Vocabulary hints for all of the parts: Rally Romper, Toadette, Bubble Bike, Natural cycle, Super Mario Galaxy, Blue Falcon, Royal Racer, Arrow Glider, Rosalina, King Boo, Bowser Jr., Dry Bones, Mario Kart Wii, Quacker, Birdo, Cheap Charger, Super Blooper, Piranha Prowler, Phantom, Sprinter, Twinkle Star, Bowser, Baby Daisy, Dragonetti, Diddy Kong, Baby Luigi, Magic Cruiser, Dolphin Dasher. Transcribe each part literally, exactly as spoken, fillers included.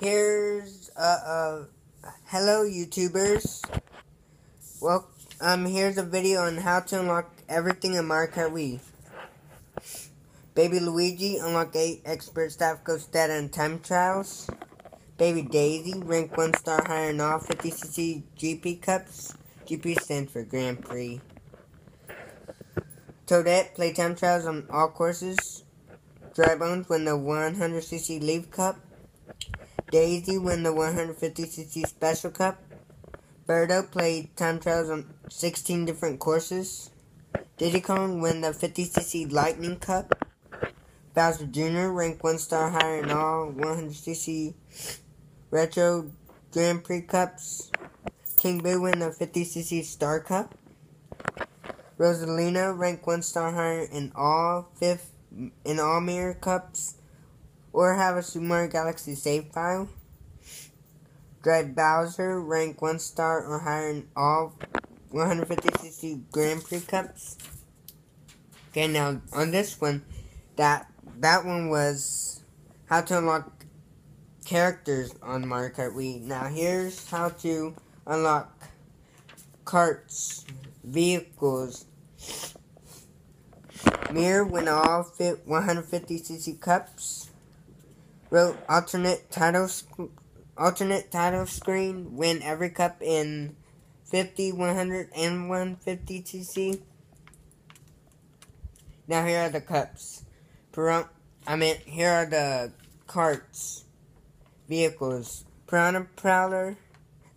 Here's, uh, uh, hello YouTubers. Well, um, here's a video on how to unlock everything in Mario Kart Wii. Baby Luigi, unlock eight expert staff coach data and time trials. Baby Daisy, rank one star higher in all fifty c c G P cups. G P stands for Grand Prix. Toadette, play time trials on all courses. Dry Bones, win the one hundred c c Leaf Cup. Daisy, win the one hundred fifty c c Special Cup. Birdo, play time trials on sixteen different courses. Diddy Kong, win the fifty c c Lightning Cup. Bowser Junior, rank one star higher in all one hundred c c Retro Grand Prix Cups. King Boo, win the fifty c c Star Cup. Rosalina, ranked one star higher in all fifth in all mirror cups, or have a Super Mario Galaxy save file. Dry Bowser, ranked one star or higher in all one hundred fifty c c Grand Prix cups. Okay, now on this one, that that one was how to unlock characters on Mario Kart Wii. Now here's how to unlock carts, vehicles. Mirror, win all fit one hundred fifty c c cups. Wrote alternate title sc alternate title screen, win every cup in fifty, one hundred, and one hundred fifty c c. Now here are the cups. Piran I mean here are the carts, vehicles. Piranha Prowler,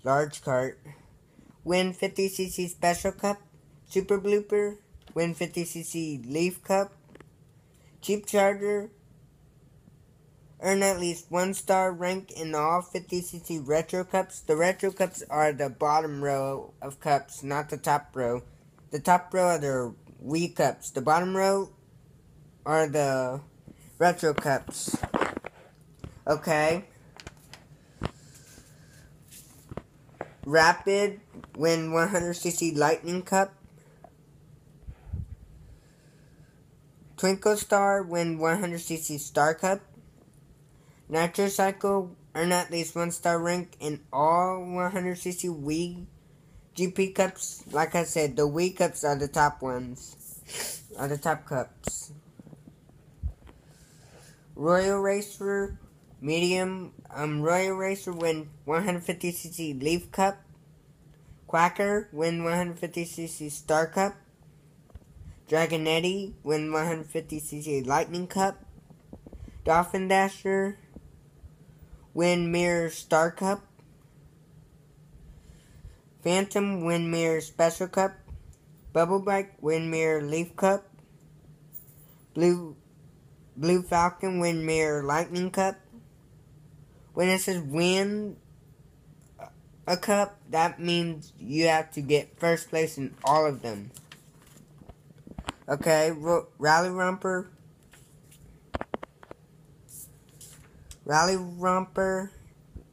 large cart, win fifty c c Special Cup. Super Blooper, win fifty c c Leaf Cup. Cheap Charger, earn at least one star rank in all fifty c c Retro Cups. The Retro Cups are the bottom row of cups, not the top row. The top row are the Wii Cups. The bottom row are the Retro Cups. Okay. Rapid, win one hundred c c Lightning Cup. Twinkle Star, win one hundred c c Star Cup. Natural Cycle, earn at least one star rank in all one hundred c c Wii G P cups. Like I said, the Wii cups are the top ones, are the top cups. Royal Racer, medium, um, Royal Racer, win one hundred fifty c c Leaf Cup. Quacker, win one hundred fifty c c Star Cup. Dragonetti, win one hundred fifty c c Lightning Cup. Dolphin Dasher, win mirror Star Cup. Phantom, win mirror Special Cup. Bubble Bike, win mirror Leaf Cup. Blue, Blue Falcon, win mirror Lightning Cup. When it says win a cup, that means you have to get first place in all of them. Okay, ro Rally Romper. Rally Romper,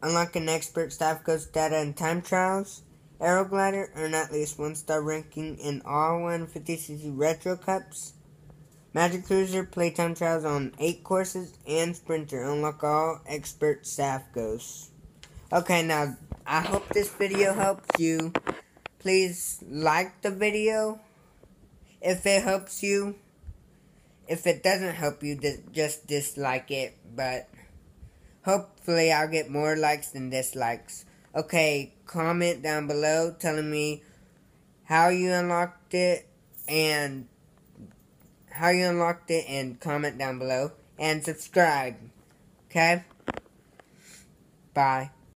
unlock an expert staff coach data and time trials. Arrow Glider, earn at least one star ranking in all one hundred fifty c c Retro Cups. Magic Cruiser, play time trials on eight courses, and Sprinter, unlock all expert staff ghosts. Okay, now, I hope this video helps you. Please like the video if it helps you. If it doesn't help you, just dislike it. But hopefully I'll get more likes than dislikes. Okay, comment down below telling me how you unlocked it and how you unlocked it and comment down below and subscribe. Okay? Bye.